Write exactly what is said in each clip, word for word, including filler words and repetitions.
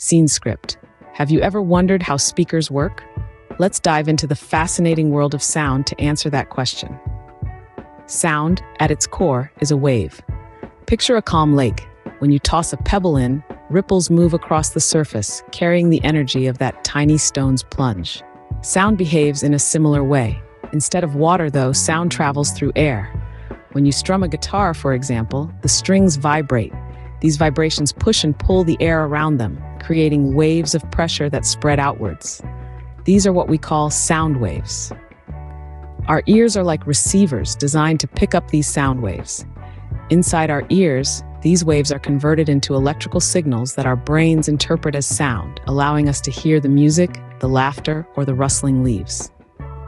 Scene script. Have you ever wondered how speakers work? Let's dive into the fascinating world of sound to answer that question. Sound, at its core, is a wave. Picture a calm lake. When you toss a pebble in, ripples move across the surface, carrying the energy of that tiny stone's plunge. Sound behaves in a similar way. Instead of water, though, sound travels through air. When you strum a guitar, for example, the strings vibrate. These vibrations push and pull the air around them, creating waves of pressure that spread outwards. These are what we call sound waves. Our ears are like receivers designed to pick up these sound waves. Inside our ears, these waves are converted into electrical signals that our brains interpret as sound, allowing us to hear the music, the laughter, or the rustling leaves.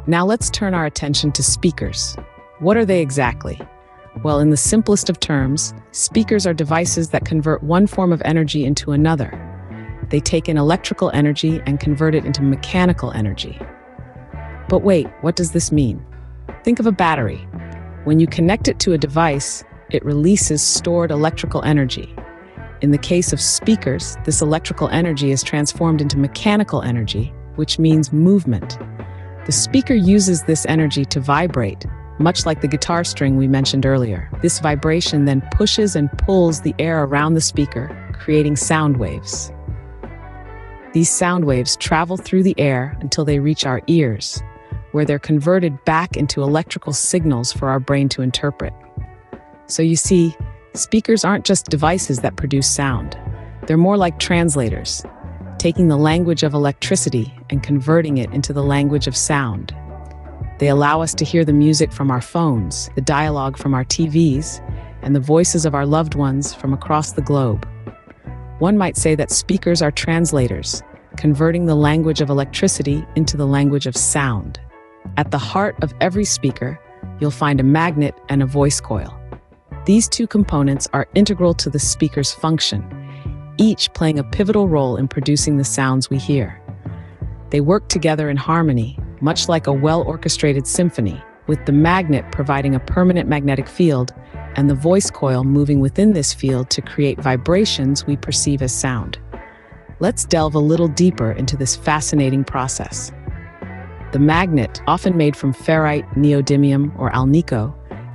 Now let's turn our attention to speakers. What are they exactly? Well, in the simplest of terms, speakers are devices that convert one form of energy into another. They take in electrical energy and convert it into mechanical energy. But wait, what does this mean? Think of a battery. When you connect it to a device, it releases stored electrical energy. In the case of speakers, this electrical energy is transformed into mechanical energy, which means movement. The speaker uses this energy to vibrate, much like the guitar string we mentioned earlier. This vibration then pushes and pulls the air around the speaker, creating sound waves. These sound waves travel through the air until they reach our ears, where they're converted back into electrical signals for our brain to interpret. So you see, speakers aren't just devices that produce sound. They're more like translators, taking the language of electricity and converting it into the language of sound. They allow us to hear the music from our phones, the dialogue from our T Vs, and the voices of our loved ones from across the globe. One might say that speakers are translators, converting the language of electricity into the language of sound. At the heart of every speaker, you'll find a magnet and a voice coil. These two components are integral to the speaker's function, each playing a pivotal role in producing the sounds we hear. They work together in harmony, much like a well-orchestrated symphony, with the magnet providing a permanent magnetic field and the voice coil moving within this field to create vibrations we perceive as sound. Let's delve a little deeper into this fascinating process. The magnet, often made from ferrite, neodymium, or alnico,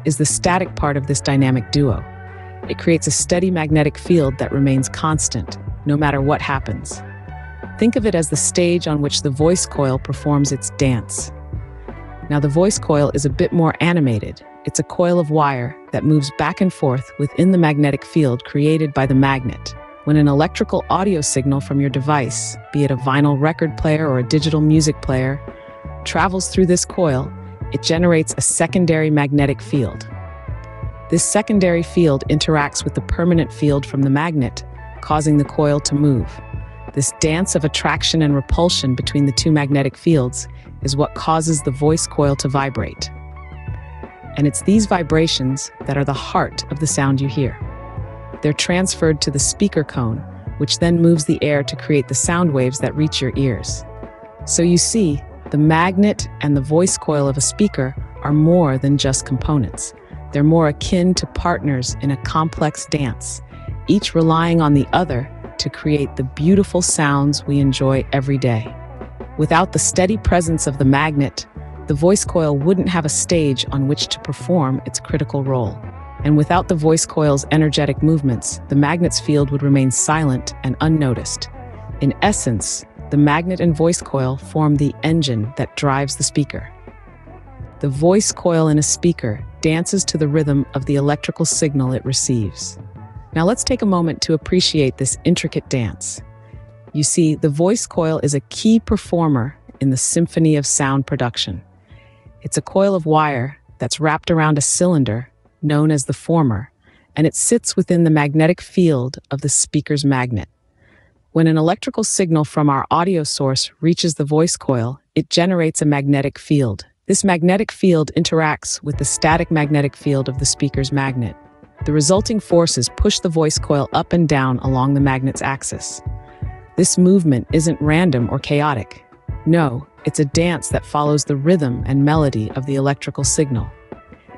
is the static part of this dynamic duo. It creates a steady magnetic field that remains constant, no matter what happens. Think of it as the stage on which the voice coil performs its dance. Now the voice coil is a bit more animated. It's a coil of wire that moves back and forth within the magnetic field created by the magnet. When an electrical audio signal from your device, be it a vinyl record player or a digital music player, travels through this coil, it generates a secondary magnetic field. This secondary field interacts with the permanent field from the magnet, causing the coil to move. This dance of attraction and repulsion between the two magnetic fields is what causes the voice coil to vibrate. And it's these vibrations that are the heart of the sound you hear. They're transferred to the speaker cone, which then moves the air to create the sound waves that reach your ears. So you see, the magnet and the voice coil of a speaker are more than just components. They're more akin to partners in a complex dance, each relying on the other to create the beautiful sounds we enjoy every day. Without the steady presence of the magnet, the voice coil wouldn't have a stage on which to perform its critical role. And without the voice coil's energetic movements, the magnet's field would remain silent and unnoticed. In essence, the magnet and voice coil form the engine that drives the speaker. The voice coil in a speaker dances to the rhythm of the electrical signal it receives. Now let's take a moment to appreciate this intricate dance. You see, the voice coil is a key performer in the symphony of sound production. It's a coil of wire that's wrapped around a cylinder, known as the former, and it sits within the magnetic field of the speaker's magnet. When an electrical signal from our audio source reaches the voice coil, it generates a magnetic field. This magnetic field interacts with the static magnetic field of the speaker's magnet. The resulting forces push the voice coil up and down along the magnet's axis. This movement isn't random or chaotic. No, it's a dance that follows the rhythm and melody of the electrical signal.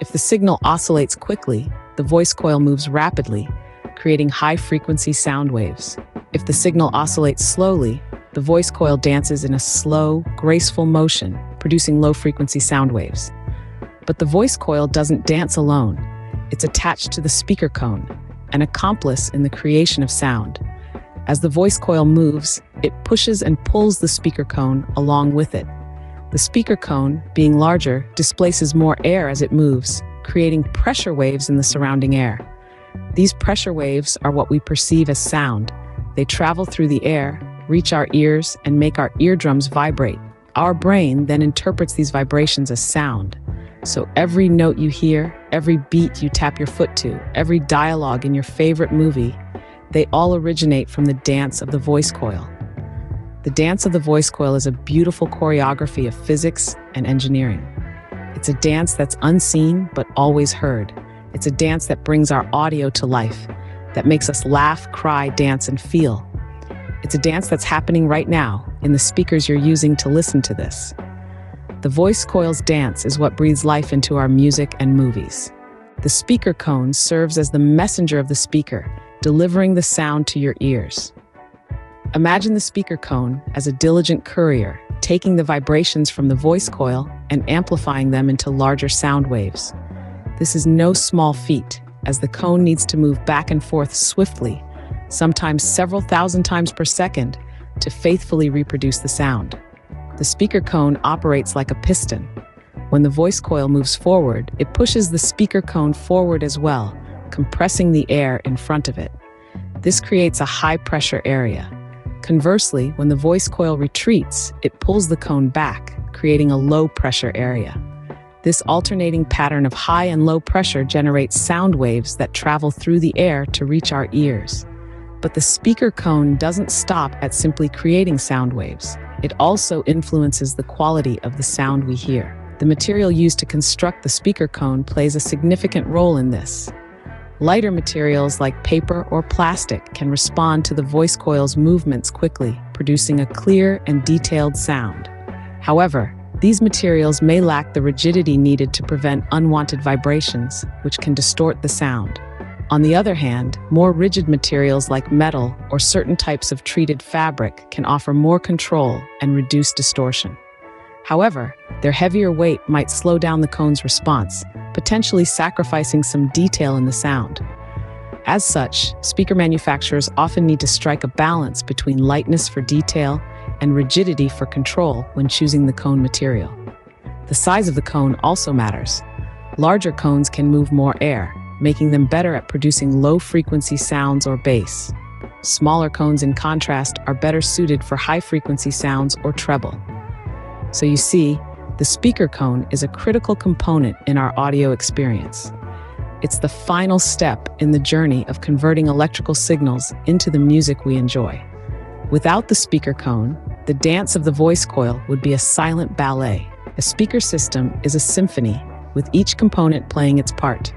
If the signal oscillates quickly, the voice coil moves rapidly, creating high-frequency sound waves. If the signal oscillates slowly, the voice coil dances in a slow, graceful motion, producing low-frequency sound waves. But the voice coil doesn't dance alone. It's attached to the speaker cone, an accomplice in the creation of sound. As the voice coil moves, it pushes and pulls the speaker cone along with it. The speaker cone, being larger, displaces more air as it moves, creating pressure waves in the surrounding air. These pressure waves are what we perceive as sound. They travel through the air, reach our ears, and make our eardrums vibrate. Our brain then interprets these vibrations as sound. So every note you hear, every beat you tap your foot to, every dialogue in your favorite movie, they all originate from the dance of the voice coil. The dance of the voice coil is a beautiful choreography of physics and engineering. It's a dance that's unseen but always heard. It's a dance that brings our audio to life, that makes us laugh, cry, dance, and feel. It's a dance that's happening right now in the speakers you're using to listen to this. The voice coil's dance is what breathes life into our music and movies. The speaker cone serves as the messenger of the speaker, delivering the sound to your ears. Imagine the speaker cone as a diligent courier, taking the vibrations from the voice coil and amplifying them into larger sound waves. This is no small feat, as the cone needs to move back and forth swiftly, sometimes several thousand times per second, to faithfully reproduce the sound. The speaker cone operates like a piston. When the voice coil moves forward, it pushes the speaker cone forward as well, compressing the air in front of it. This creates a high-pressure area. Conversely, when the voice coil retreats, it pulls the cone back, creating a low-pressure area. This alternating pattern of high and low pressure generates sound waves that travel through the air to reach our ears. But the speaker cone doesn't stop at simply creating sound waves. It also influences the quality of the sound we hear. The material used to construct the speaker cone plays a significant role in this. Lighter materials like paper or plastic can respond to the voice coil's movements quickly, producing a clear and detailed sound. However, these materials may lack the rigidity needed to prevent unwanted vibrations, which can distort the sound. On the other hand, more rigid materials like metal or certain types of treated fabric can offer more control and reduce distortion. However, their heavier weight might slow down the cone's response, potentially sacrificing some detail in the sound. As such, speaker manufacturers often need to strike a balance between lightness for detail and rigidity for control when choosing the cone material. The size of the cone also matters. Larger cones can move more air, making them better at producing low-frequency sounds or bass. Smaller cones, in contrast, are better suited for high-frequency sounds or treble. So you see, the speaker cone is a critical component in our audio experience. It's the final step in the journey of converting electrical signals into the music we enjoy. Without the speaker cone, the dance of the voice coil would be a silent ballet. A speaker system is a symphony, with each component playing its part.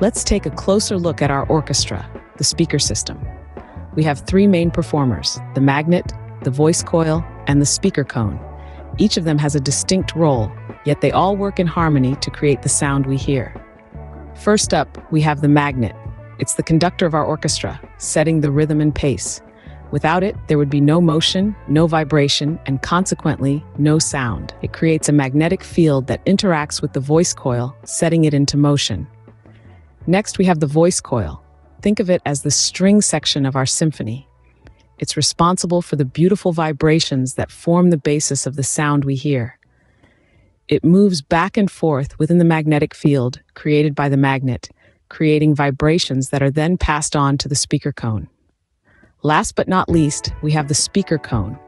Let's take a closer look at our orchestra, the speaker system. We have three main performers: the magnet, the voice coil, and the speaker cone. Each of them has a distinct role, yet they all work in harmony to create the sound we hear. First up, we have the magnet. It's the conductor of our orchestra, setting the rhythm and pace. Without it, there would be no motion, no vibration, and consequently, no sound. It creates a magnetic field that interacts with the voice coil, setting it into motion. Next, we have the voice coil. Think of it as the string section of our symphony. It's responsible for the beautiful vibrations that form the basis of the sound we hear. It moves back and forth within the magnetic field created by the magnet, creating vibrations that are then passed on to the speaker cone. Last but not least, we have the speaker cone.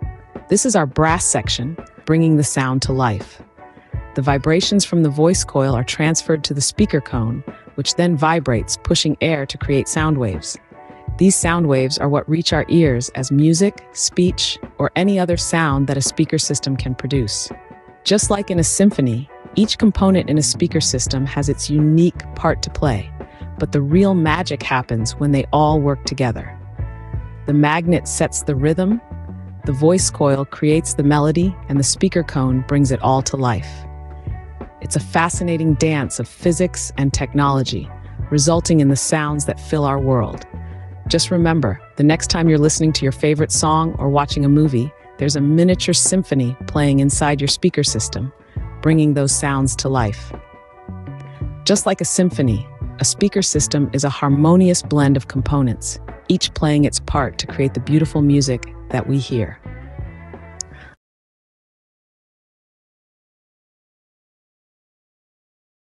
This is our brass section, bringing the sound to life. The vibrations from the voice coil are transferred to the speaker cone, which then vibrates, pushing air to create sound waves. These sound waves are what reach our ears as music, speech, or any other sound that a speaker system can produce. Just like in a symphony, each component in a speaker system has its unique part to play, but the real magic happens when they all work together. The magnet sets the rhythm, the voice coil creates the melody, and the speaker cone brings it all to life. It's a fascinating dance of physics and technology, resulting in the sounds that fill our world. Just remember, the next time you're listening to your favorite song or watching a movie, there's a miniature symphony playing inside your speaker system, bringing those sounds to life. Just like a symphony, a speaker system is a harmonious blend of components, each playing its part to create the beautiful music that we hear.